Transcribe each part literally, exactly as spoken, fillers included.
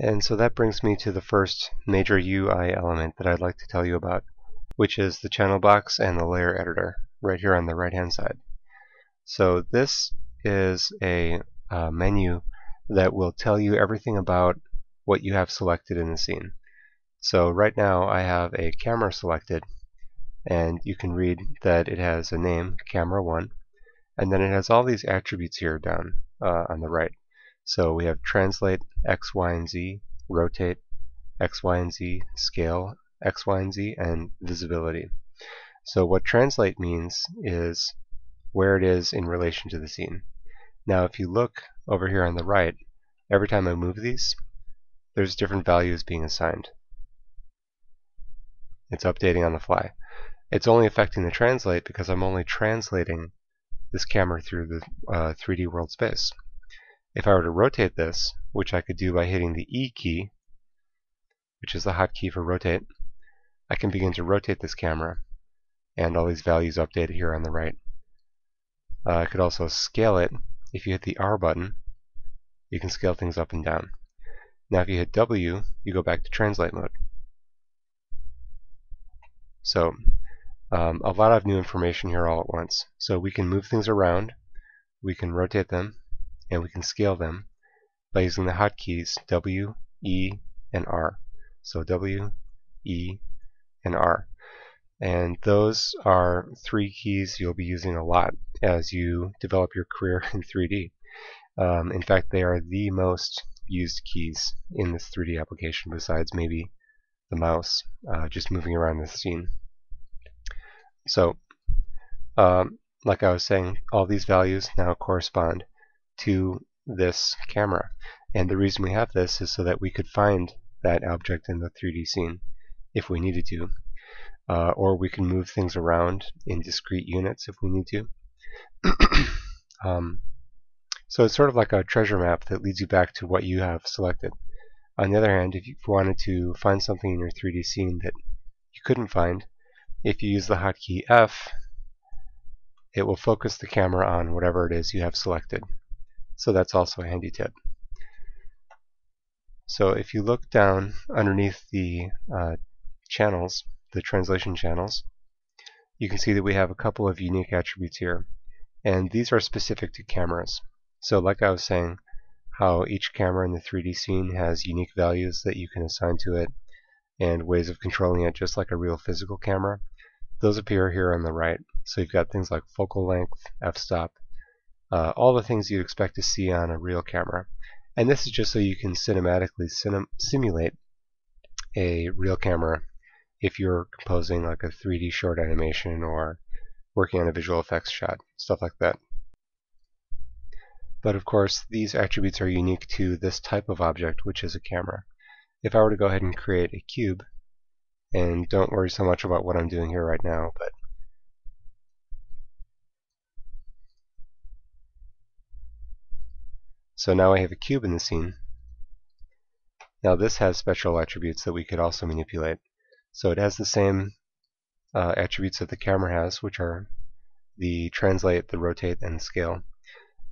And so that brings me to the first major U I element that I'd like to tell you about, which is the channel box and the layer editor, right here on the right hand side. So this is a uh, menu that will tell you everything about what you have selected in the scene. So right now I have a camera selected, and you can read that it has a name, camera one, and then it has all these attributes here down uh, on the right. So we have translate, x, y, and z, rotate, x, y, and z, scale, x, y, and z, and visibility. So what translate means is where it is in relation to the scene. Now if you look over here on the right, every time I move these, there's different values being assigned. It's updating on the fly. It's only affecting the translate because I'm only translating this camera through the uh, three D world space. If I were to rotate this, which I could do by hitting the E key, which is the hotkey for rotate, I can begin to rotate this camera, and all these values update here on the right. Uh, I could also scale it. If you hit the R button, you can scale things up and down. Now if you hit W, you go back to translate mode. So um, a lot of new information here all at once. So we can move things around, we can rotate them, and we can scale them by using the hotkeys W, E, and R. So W, E, and R. And those are three keys you'll be using a lot as you develop your career in three D. Um, in fact, they are the most used keys in this three D application, besides maybe the mouse, uh, just moving around the scene. So, um, like I was saying, all these values now correspond to this camera. And the reason we have this is so that we could find that object in the three D scene if we needed to. Uh, or we can move things around in discrete units if we need to. um, so it's sort of like a treasure map that leads you back to what you have selected. On the other hand, if you wanted to find something in your three D scene that you couldn't find, if you use the hotkey F, it will focus the camera on whatever it is you have selected. So that's also a handy tip. So if you look down underneath the uh, channels, the translation channels, you can see that we have a couple of unique attributes here, and these are specific to cameras. So like I was saying, how each camera in the three D scene has unique values that you can assign to it and ways of controlling it just like a real physical camera, those appear here on the right. So you've got things like focal length, f-stop, uh, all the things you'd expect to see on a real camera. And this is just so you can cinematically sim simulate a real camera if you're composing like a three D short animation or working on a visual effects shot, stuff like that. But of course, these attributes are unique to this type of object, which is a camera. If I were to go ahead and create a cube, and don't worry so much about what I'm doing here right now, but so now I have a cube in the scene. Now this has special attributes that we could also manipulate. So it has the same uh, attributes that the camera has, which are the translate, the rotate, and scale.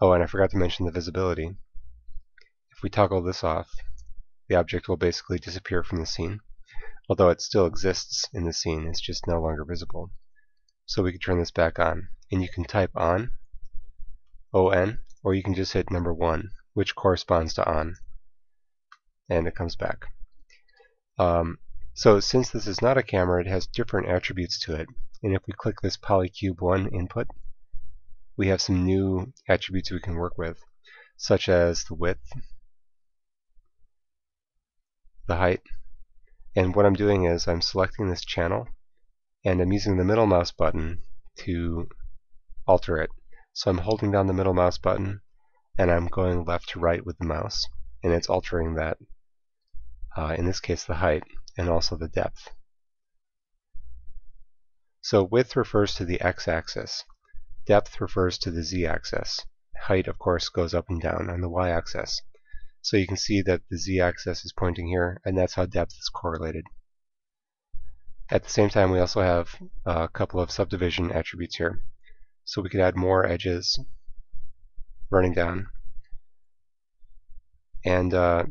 Oh, and I forgot to mention the visibility. If we toggle this off, the object will basically disappear from the scene, although it still exists in the scene, it's just no longer visible. So we can turn this back on, and you can type on, O N, or you can just hit number one, which corresponds to on, and it comes back. Um, So since this is not a camera, it has different attributes to it. And if we click this Polycube one input, we have some new attributes we can work with, such as the width, the height. And what I'm doing is I'm selecting this channel, and I'm using the middle mouse button to alter it. So I'm holding down the middle mouse button, and I'm going left to right with the mouse, and it's altering that, uh, in this case the height, and also the depth. So width refers to the x-axis, depth refers to the z-axis, height of course goes up and down on the y-axis. So you can see that the z-axis is pointing here, and that's how depth is correlated. At the same time, we also have a couple of subdivision attributes here. So we could add more edges running down, and uh,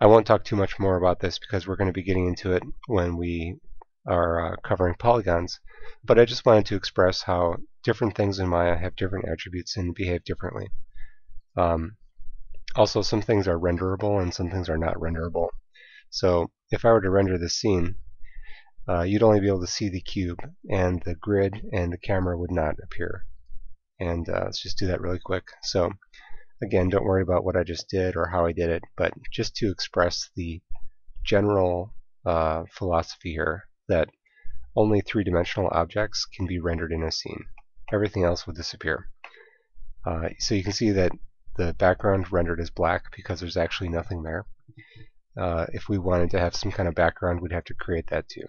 I won't talk too much more about this because we're going to be getting into it when we are uh, covering polygons, but I just wanted to express how different things in Maya have different attributes and behave differently. Um, also, some things are renderable and some things are not renderable. So if I were to render this scene, uh, you'd only be able to see the cube, and the grid and the camera would not appear. And uh, let's just do that really quick. So again, don't worry about what I just did or how I did it, but just to express the general uh, philosophy here that only three-dimensional objects can be rendered in a scene. Everything else will disappear. Uh, so you can see that the background rendered as black because there's actually nothing there. Uh, if we wanted to have some kind of background, we'd have to create that too.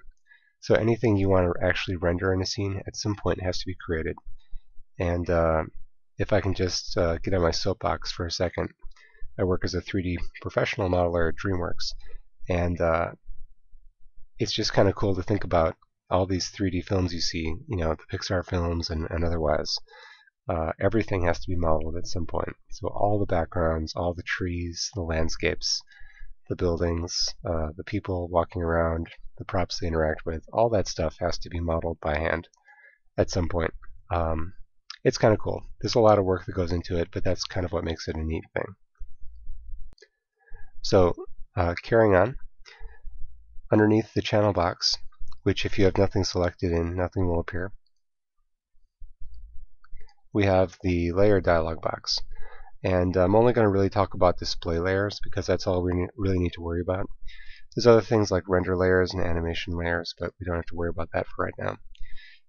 So anything you want to actually render in a scene at some point has to be created. And uh, if I can just uh, get on my soapbox for a second, I work as a three D professional modeler at DreamWorks, and uh, it's just kind of cool to think about all these three D films you see, you know, the Pixar films and, and otherwise. Uh, everything has to be modeled at some point. So all the backgrounds, all the trees, the landscapes, the buildings, uh, the people walking around, the props they interact with, all that stuff has to be modeled by hand at some point. Um, It's kind of cool. There's a lot of work that goes into it, but that's kind of what makes it a neat thing. So, uh, carrying on, underneath the channel box, which if you have nothing selected in, nothing will appear, we have the layer dialog box. And I'm only going to really talk about display layers because that's all we really need to worry about. There's other things like render layers and animation layers, but we don't have to worry about that for right now.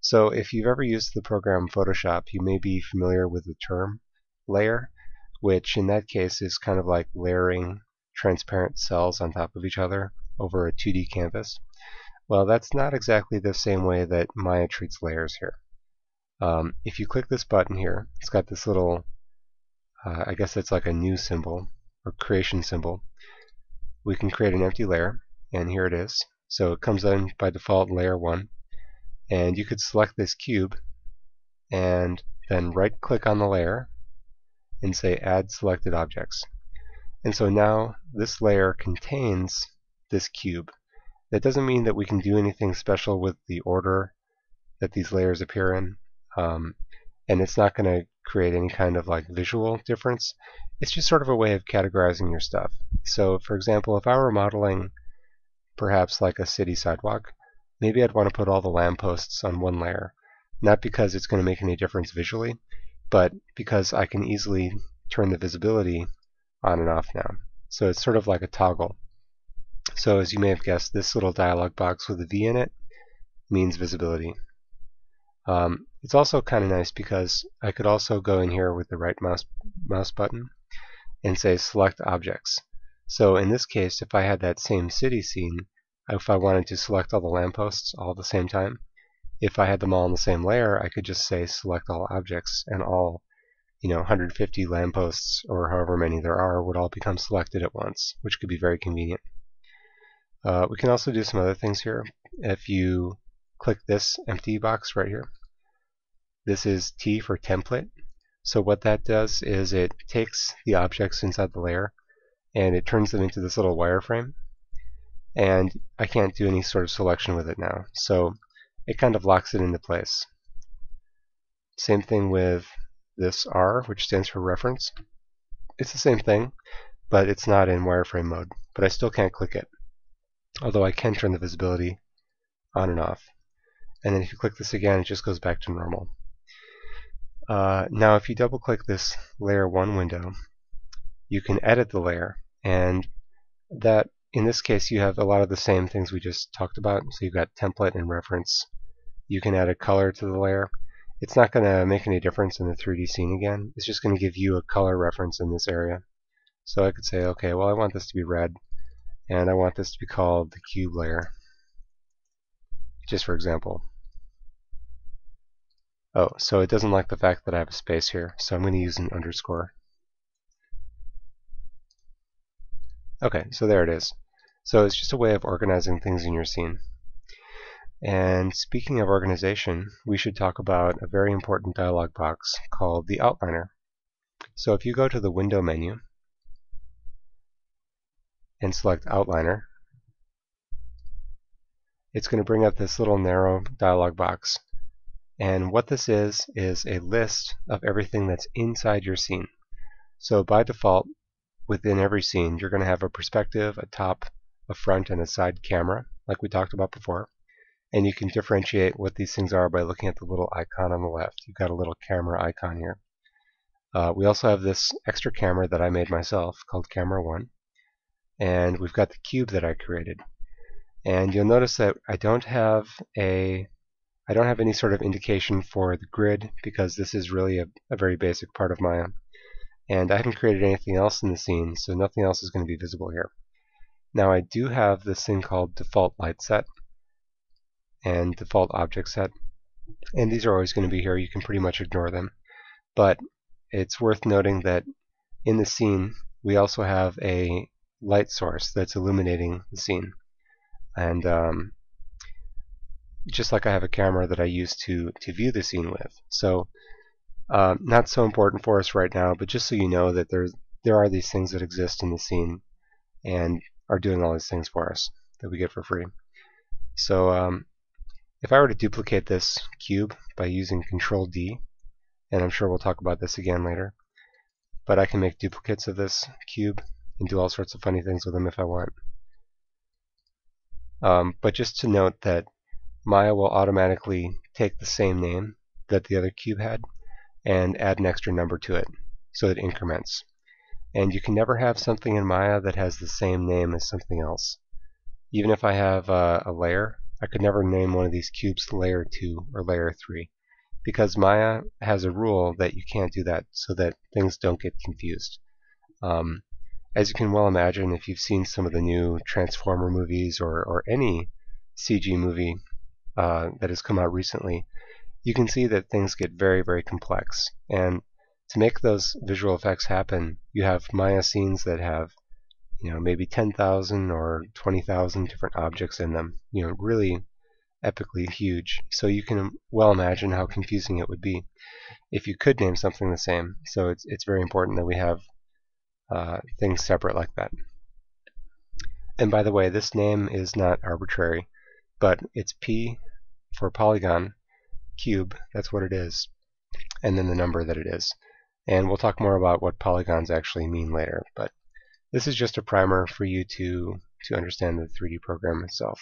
So if you've ever used the program Photoshop, you may be familiar with the term layer, which in that case is kind of like layering transparent cells on top of each other over a two D canvas. Well, that's not exactly the same way that Maya treats layers here. Um, if you click this button here, it's got this little, uh, I guess it's like a new symbol or creation symbol. We can create an empty layer, and here it is. So it comes in by default layer one. And you could select this cube and then right click on the layer and say add selected objects. And so now this layer contains this cube. That doesn't mean that we can do anything special with the order that these layers appear in, um, and it's not going to create any kind of like visual difference. It's just sort of a way of categorizing your stuff. So for example, if I were modeling perhaps like a city sidewalk, maybe I'd want to put all the lampposts on one layer, not because it's going to make any difference visually, but because I can easily turn the visibility on and off now. So it's sort of like a toggle. So as you may have guessed, this little dialog box with a V in it means visibility. Um, it's also kind of nice because I could also go in here with the right mouse, mouse button and say select objects. So in this case, if I had that same city scene, if I wanted to select all the lampposts all at the same time, if I had them all in the same layer, I could just say select all objects, and all, you know, one hundred fifty lampposts or however many there are would all become selected at once, which could be very convenient. Uh, we can also do some other things here. If you click this empty box right here, this is T for template. So what that does is it takes the objects inside the layer and it turns them into this little wireframe. And I can't do any sort of selection with it now, so it kind of locks it into place. Same thing with this R, which stands for reference. It's the same thing, but it's not in wireframe mode, but I still can't click it, although I can turn the visibility on and off. And then if you click this again, it just goes back to normal. Uh, now if you double click this layer one window, you can edit the layer, and that in this case, you have a lot of the same things we just talked about. So you've got template and reference. You can add a color to the layer. It's not going to make any difference in the three D scene again. It's just going to give you a color reference in this area. So I could say, okay, well, I want this to be red, and I want this to be called the cube layer, just for example. Oh, so it doesn't like the fact that I have a space here, so I'm going to use an underscore. Okay, so there it is. So it's just a way of organizing things in your scene. And speaking of organization, we should talk about a very important dialog box called the outliner. So if you go to the window menu and select Outliner, it's going to bring up this little narrow dialog box. And what this is, is a list of everything that's inside your scene. So by default, within every scene, you're going to have a perspective, a top, a front, and a side camera, like we talked about before. And you can differentiate what these things are by looking at the little icon on the left. You've got a little camera icon here. Uh, we also have this extra camera that I made myself called Camera One. And we've got the cube that I created. And you'll notice that I don't have a I don't have any sort of indication for the grid, because this is really a, a very basic part of Maya. And I haven't created anything else in the scene, so nothing else is going to be visible here. Now I do have this thing called Default Light Set and Default Object Set, and these are always going to be here. You can pretty much ignore them. But it's worth noting that in the scene we also have a light source that's illuminating the scene. And um, just like I have a camera that I use to, to view the scene with. So uh, not so important for us right now, but just so you know that there's, there are these things that exist in the scene and are doing all these things for us that we get for free. So um, if I were to duplicate this cube by using Control D, and I'm sure we'll talk about this again later, but I can make duplicates of this cube and do all sorts of funny things with them if I want. Um, but just to note that Maya will automatically take the same name that the other cube had and add an extra number to it, so it increments. And you can never have something in Maya that has the same name as something else. Even if I have uh, a layer, I could never name one of these cubes layer two or layer three, because Maya has a rule that you can't do that, so that things don't get confused. Um, as you can well imagine, if you've seen some of the new Transformer movies or, or any C G movie Uh, that has come out recently, you can see that things get very, very complex. And to make those visual effects happen, you have Maya scenes that have, you know, maybe ten thousand or twenty thousand different objects in them, you know, really epically huge. So you can well imagine how confusing it would be if you could name something the same. So it's, it's very important that we have uh, things separate like that. And by the way, this name is not arbitrary, but it's P for polygon, cube, that's what it is, and then the number that it is. And we'll talk more about what polygons actually mean later, but this is just a primer for you to, to understand the three D program itself.